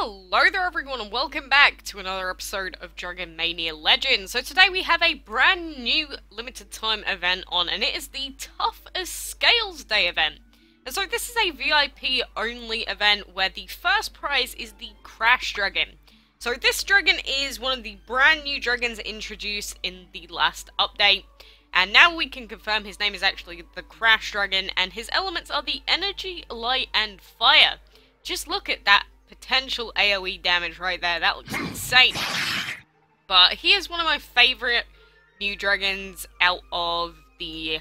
Hello there everyone and welcome back to another episode of Dragon Mania Legends. So today we have a brand new limited time event on, and it is the Tough As Scales Day event. And so this is a VIP only event where the first prize is the Crash Dragon. So this dragon is one of the brand new dragons introduced in the last update. And now we can confirm his name is actually the Crash Dragon, and his elements are the energy, light and fire. Just look at that potential AoE damage right there. That looks insane. But he is one of my favourite new dragons out of the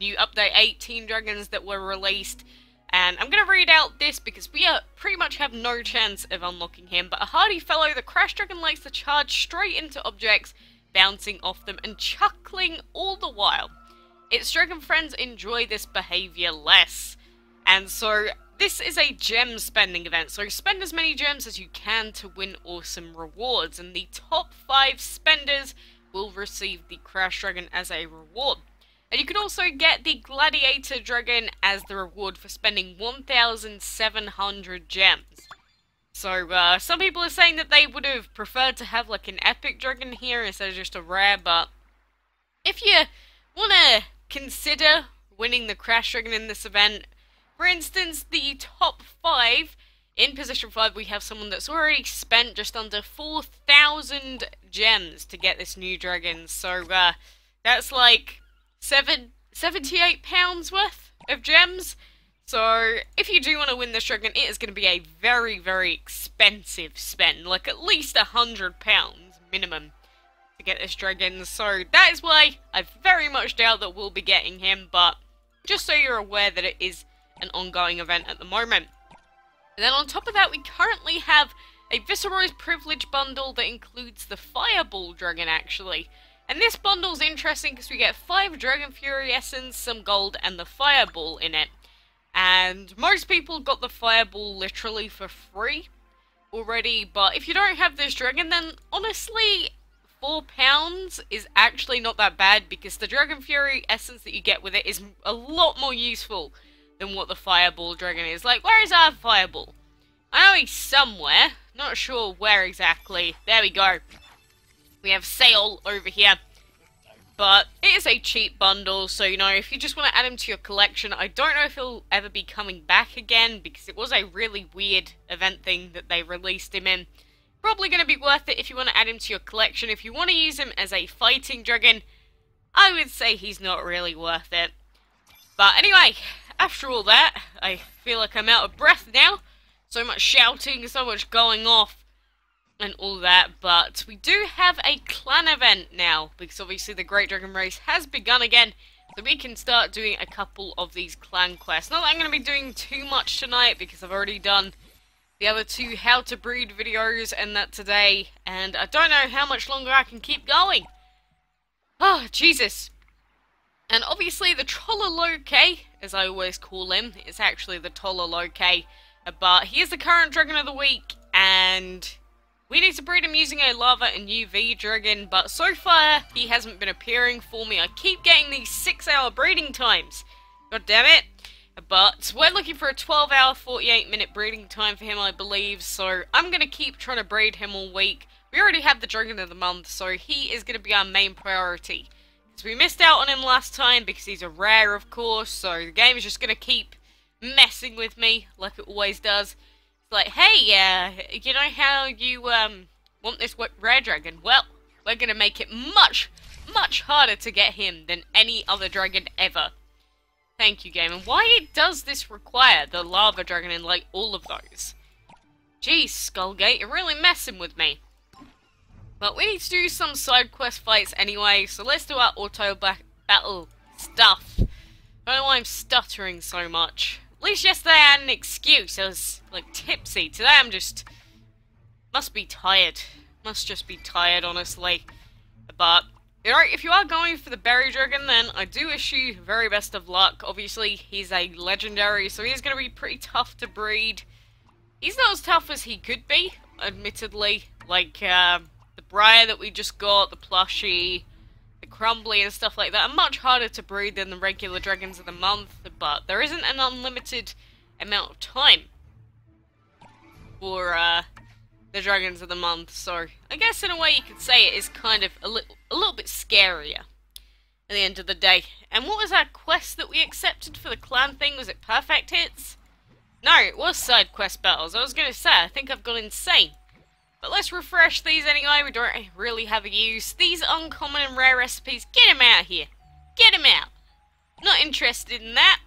new update 18 dragons that were released. And I'm going to read out this because we pretty much have no chance of unlocking him. But a hardy fellow, the Crash Dragon likes to charge straight into objects, bouncing off them and chuckling all the while. Its dragon friends enjoy this behaviour less. And so this is a gem spending event, so spend as many gems as you can to win awesome rewards, and the top 5 spenders will receive the Crash Dragon as a reward. And you can also get the Gladiator Dragon as the reward for spending 1,700 gems. So some people are saying that they would have preferred to have like an epic dragon here instead of just a rare, but if you want to consider winning the Crash Dragon in this event, for instance, the top 5, in position 5 we have someone that's already spent just under 4,000 gems to get this new dragon, so that's like 78 pounds worth of gems. So if you do want to win this dragon, it is going to be a very, very expensive spend, like at least £100 minimum to get this dragon, so that is why I very much doubt that we'll be getting him, but just so you're aware that it is an ongoing event at the moment. And then on top of that, we currently have a Viceroy's Privilege bundle that includes the Fireball Dragon, actually. And this bundle's interesting because we get 5 Dragon Fury Essence, some gold, and the Fireball in it. And most people got the Fireball literally for free already, but if you don't have this dragon, then honestly, £4 is actually not that bad because the Dragon Fury Essence that you get with it is a lot more useful than what the Fireball Dragon is. Like, where is our Fireball? I know he's somewhere. Not sure where exactly. There we go. We have Sale over here. But it is a cheap bundle, so, you know, if you just want to add him to your collection, I don't know if he'll ever be coming back again, because it was a really weird event thing that they released him in. Probably going to be worth it if you want to add him to your collection. If you want to use him as a fighting dragon, I would say he's not really worth it. But anyway, after all that, I feel like I'm out of breath now. So much shouting, so much going off, and all that. But we do have a clan event now, because obviously the Great Dragon Race has begun again. So we can start doing a couple of these clan quests. Not that I'm going to be doing too much tonight, because I've already done the other 2 How to Breed videos and that today. And I don't know how much longer I can keep going. Oh, Jesus. And obviously the Trollaloke, as I always call him, it's actually the Trollaloke, but he is the current Dragon of the Week, and we need to breed him using a Lava and UV Dragon, but so far he hasn't been appearing for me. I keep getting these 6-hour breeding times, god damn it, but we're looking for a 12-hour, 48-minute breeding time for him, I believe, so I'm going to keep trying to breed him all week. We already have the Dragon of the Month, so he is going to be our main priority. So we missed out on him last time because he's a rare, of course, so the game is just going to keep messing with me like it always does. It's like, hey, you know how you want this rare dragon? Well, we're going to make it much, much harder to get him than any other dragon ever. Thank you, game. And why does this require the Lava Dragon in, like, all of those? Jeez, Skullgate, you're really messing with me. But we need to do some side quest fights anyway, so let's do our auto battle stuff. I don't know why I'm stuttering so much. At least yesterday I had an excuse. I was, like, tipsy. Today I'm just must be tired. Must just be tired, honestly. But, you know, if you are going for the Berry Dragon, then I do wish you very best of luck. Obviously, he's a legendary, so he's going to be pretty tough to breed. He's not as tough as he could be, admittedly. Like, the Briar that we just got, the Plushie, the Crumbly and stuff like that are much harder to breed than the regular Dragons of the Month, but there isn't an unlimited amount of time for the dragons of the month, so I guess in a way you could say it is kind of a little bit scarier at the end of the day. And what was our quest that we accepted for the clan thing? Was it perfect hits? No, it was side quest battles. I was going to say, I think I've gone insane. But let's refresh these anyway, we don't really have a use. These uncommon and rare recipes, get them out of here. Get them out. Not interested in that.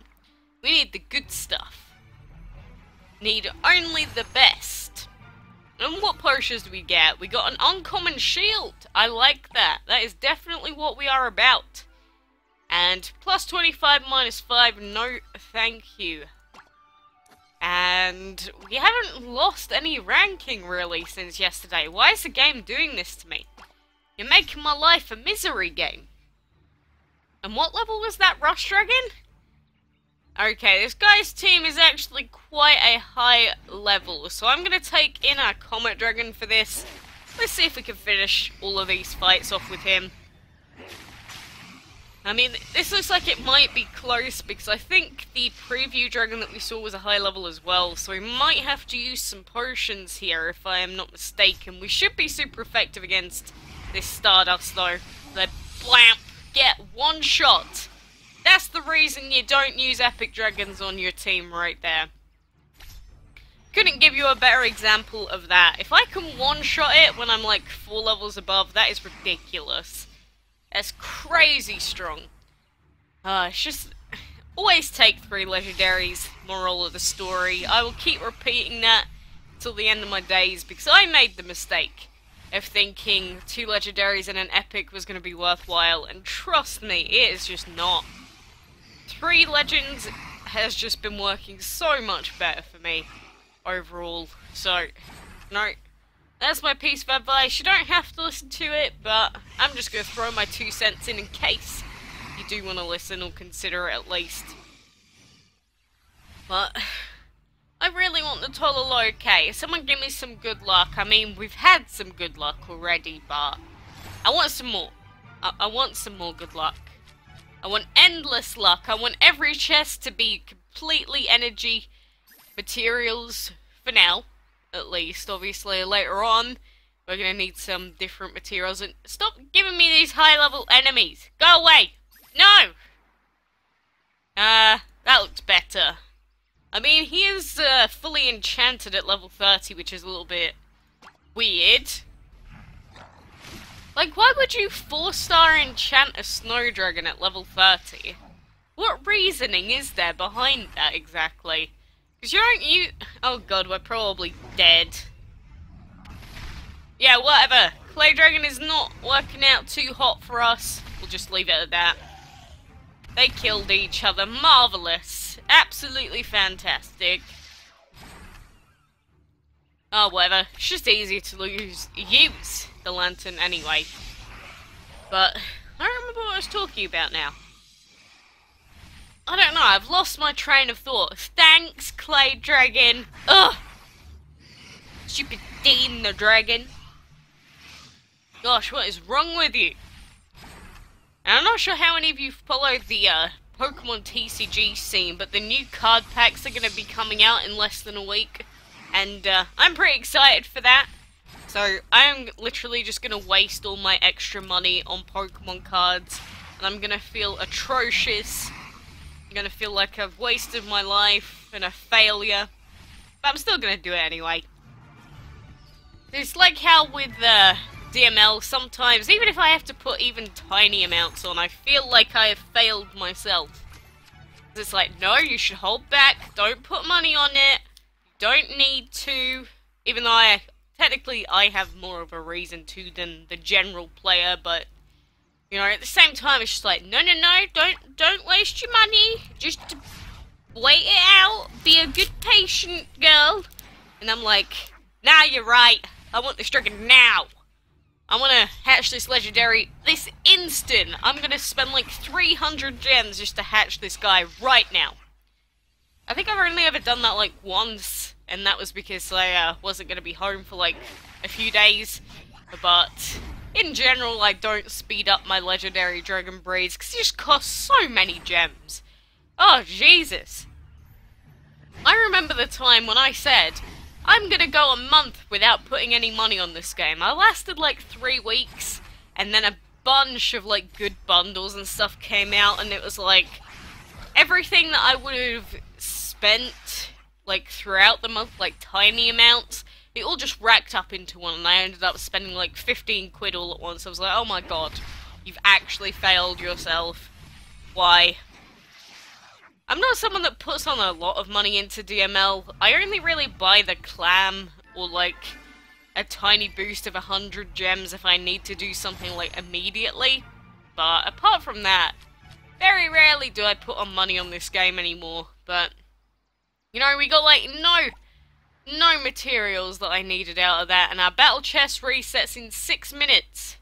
We need the good stuff. Need only the best. And what potions do we get? We got an uncommon shield. I like that. That is definitely what we are about. And plus 25, minus 5, no thank you. And we haven't lost any ranking really since yesterday. Why is the game doing this to me? You're making my life a misery game. And what level was that Rush Dragon? Okay, this guy's team is actually quite a high level, so I'm going to take in our Comet Dragon for this. Let's see if we can finish all of these fights off with him. I mean, this looks like it might be close, because I think the preview dragon that we saw was a high level as well, so we might have to use some potions here, if I am not mistaken. We should be super effective against this Stardust, though. They blamp get one shot. That's the reason you don't use epic dragons on your team right there. Couldn't give you a better example of that. If I can one-shot it when I'm like 4 levels above, that is ridiculous. That's crazy strong. It's just... always take 3 legendaries, moral of the story. I will keep repeating that till the end of my days, because I made the mistake of thinking 2 legendaries and an epic was going to be worthwhile, and trust me, it is just not. 3 legends has just been working so much better for me overall, so no. That's my piece of advice. You don't have to listen to it, but I'm just going to throw my 2 cents in case you do want to listen or consider it at least. But I really want the Trollaloke. Someone give me some good luck. I mean, we've had some good luck already, but I want some more. I want some more good luck. I want endless luck. I want every chest to be completely energy materials for now. At least, obviously, later on, we're going to need some different materials. And stop giving me these high-level enemies. Go away. No. That looks better. I mean, he is fully enchanted at level 30, which is a little bit weird. Like, why would you 4-star enchant a Snow Dragon at level 30? What reasoning is there behind that exactly? Because you don't use... oh god, we're probably dead. Yeah, whatever. Clay Dragon is not working out too hot for us. We'll just leave it at that. They killed each other. Marvellous. Absolutely fantastic. Oh, whatever. It's just easier to use the lantern anyway. But I don't remember what I was talking about now. I don't know, I've lost my train of thought. Thanks, Clay Dragon. Ugh! Stupid Dean the Dragon. Gosh, what is wrong with you? And I'm not sure how many of you follow the Pokemon TCG scene, but the new card packs are going to be coming out in less than a week. And I'm pretty excited for that. So I'm literally just going to waste all my extra money on Pokemon cards. And I'm going to feel atrocious. I'm going to feel like I've wasted my life and a failure. But I'm still going to do it anyway. It's like how with DML sometimes, even if I have to put even tiny amounts on, I feel like I have failed myself. It's like, no, you should hold back. Don't put money on it. You don't need to. Even though I have more of a reason to than the general player, but... you know, at the same time, it's just like, no, don't waste your money. Just wait it out. Be a good patient girl. And I'm like, nah, you're right. I want this dragon now. I want to hatch this legendary this instant. I'm going to spend like 300 gems just to hatch this guy right now. I think I've only ever done that like once. And that was because I wasn't going to be home for like a few days. But... in general, I don't speed up my legendary dragon breeds because it just costs so many gems. Oh, Jesus. I remember the time when I said I'm gonna go a month without putting any money on this game. I lasted like 3 weeks, and then a bunch of like good bundles and stuff came out, and it was like everything that I would have spent like throughout the month, like tiny amounts, it all just racked up into one, and I ended up spending like 15 quid all at once. I was like, oh my god, you've actually failed yourself. Why? I'm not someone that puts on a lot of money into DML. I only really buy the clam or like a tiny boost of 100 gems if I need to do something like immediately. But apart from that, very rarely do I put on money on this game anymore. But, you know, we got like no materials that I needed out of that. And our battle chest resets in 6 minutes.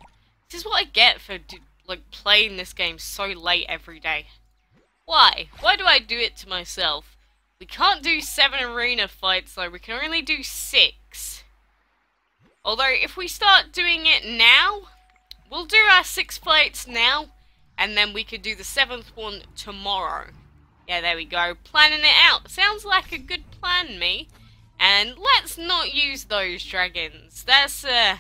This is what I get for like playing this game so late every day. Why? Why do I do it to myself? We can't do 7 arena fights though, we can only do 6. Although, if we start doing it now, we'll do our 6 fights now, and then we could do the 7th one tomorrow. Yeah, there we go. Planning it out. Sounds like a good plan, me. And let's not use those dragons. That's, I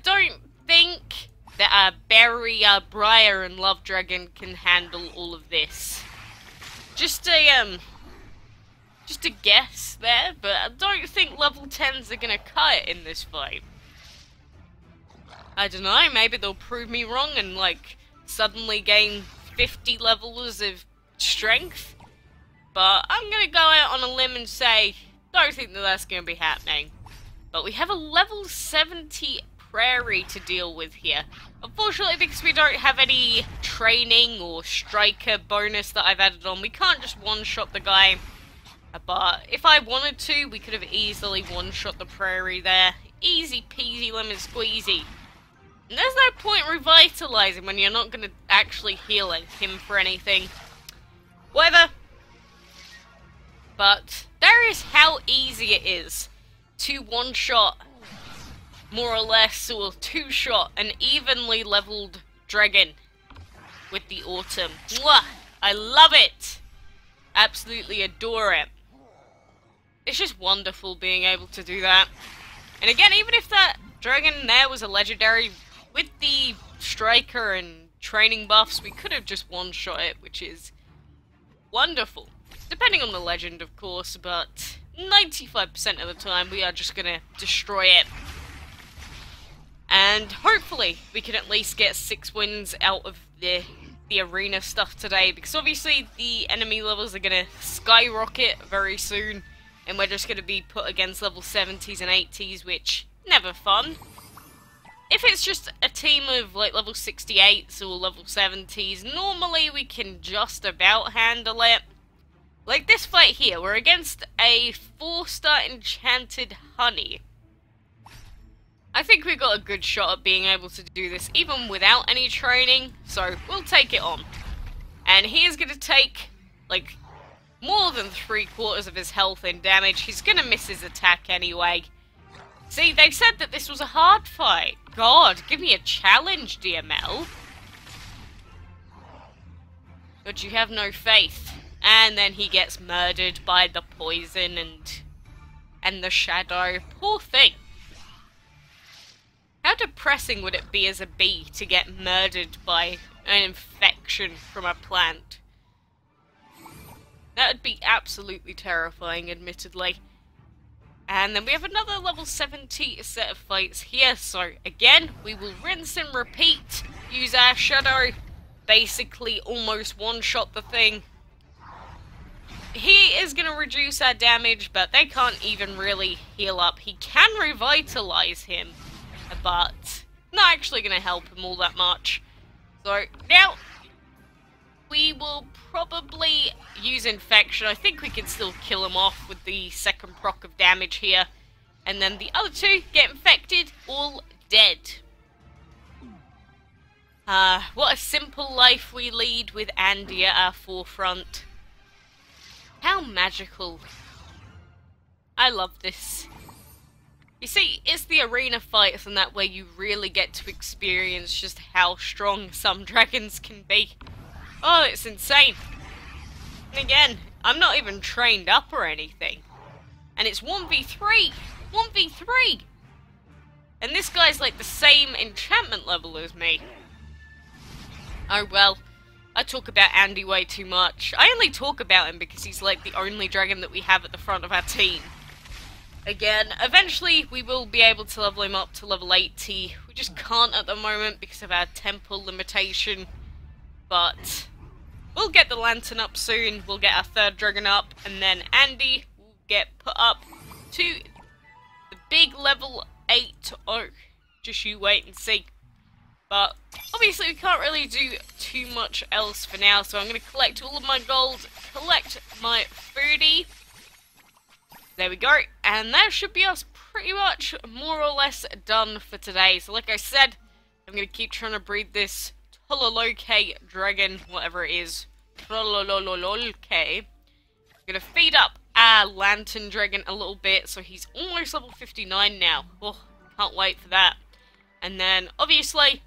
don't think that Berry, Briar, and Love Dragon can handle all of this. Just a guess there, but I don't think level 10s are gonna cut it in this fight. I don't know, maybe they'll prove me wrong and like suddenly gain 50 levels of strength. But I'm gonna go out on a limb and say, don't think that that's gonna be happening. But we have a level 70 Prairie to deal with here. Unfortunately, because we don't have any training or striker bonus that I've added on, we can't just one-shot the guy. But if I wanted to, we could have easily one-shot the Prairie there. Easy peasy lemon squeezy. And there's no point revitalizing when you're not going to actually heal him for anything. Whatever. But there is how easy it is to one-shot, more or less, or two-shot an evenly leveled dragon with the autumn. Mwah! I love it! Absolutely adore it. It's just wonderful being able to do that. And again, even if that dragon there was a legendary, with the striker and training buffs, we could have just one-shot it, which is wonderful. Depending on the legend, of course, but 95% of the time we are just gonna destroy it. And hopefully we can at least get 6 wins out of the arena stuff today, because obviously the enemy levels are going to skyrocket very soon, and we're just going to be put against level 70s and 80s, which, never fun. If it's just a team of like level 68s or level 70s, normally we can just about handle it. Like this fight here, we're against a 4-star enchanted Honey. I think we got a good shot at being able to do this even without any training, so we'll take it on. And he is going to take, like, more than 3/4 of his health in damage. He's going to miss his attack anyway. See, they said that this was a hard fight. God, give me a challenge, DML. But you have no faith. And then he gets murdered by the poison and the shadow. Poor thing. How depressing would it be as a bee to get murdered by an infection from a plant? That would be absolutely terrifying, admittedly. And then we have another level 70 set of fights here, so again, we will rinse and repeat, use our shadow, basically almost one-shot the thing. He is going to reduce our damage, but they can't even really heal up. He can revitalize him, but not actually going to help him all that much. So now we will probably use infection. I think we can still kill him off with the second proc of damage here, and then the other two get infected, all dead. What a simple life we lead with Andy at our forefront. How magical. I love this. You see, it's the arena fights, and that way you really get to experience just how strong some dragons can be. Oh, it's insane. And again, I'm not even trained up or anything. And it's 1v3! 1v3! And this guy's like the same enchantment level as me. Oh well. I talk about Andy way too much. I only talk about him because he's like the only dragon that we have at the front of our team. Again, eventually we will be able to level him up to level 80. We just can't at the moment because of our temple limitation. But we'll get the lantern up soon, we'll get our third dragon up, and then Andy will get put up to the big level 8. Oh, just you wait and see. But obviously we can't really do too much else for now, so I'm going to collect all of my gold, collect my foodie. There we go, and that should be us pretty much more or less done for today. So like I said, I'm going to keep trying to breed this Trollaloke dragon, whatever it is. Trollaloke. I'm going to feed up our Lantern Dragon a little bit, so he's almost level 59 now. Oh, can't wait for that. And then, obviously,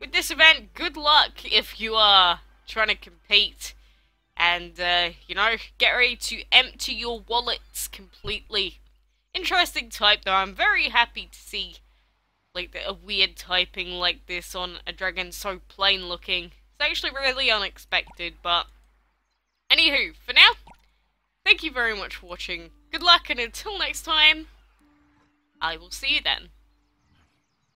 with this event, good luck if you are trying to compete. And, you know, get ready to empty your wallets completely. Interesting type, though. I'm very happy to see, like, a weird typing like this on a dragon so plain looking. It's actually really unexpected, but... Anywho, for now, thank you very much for watching. Good luck, and until next time, I will see you then.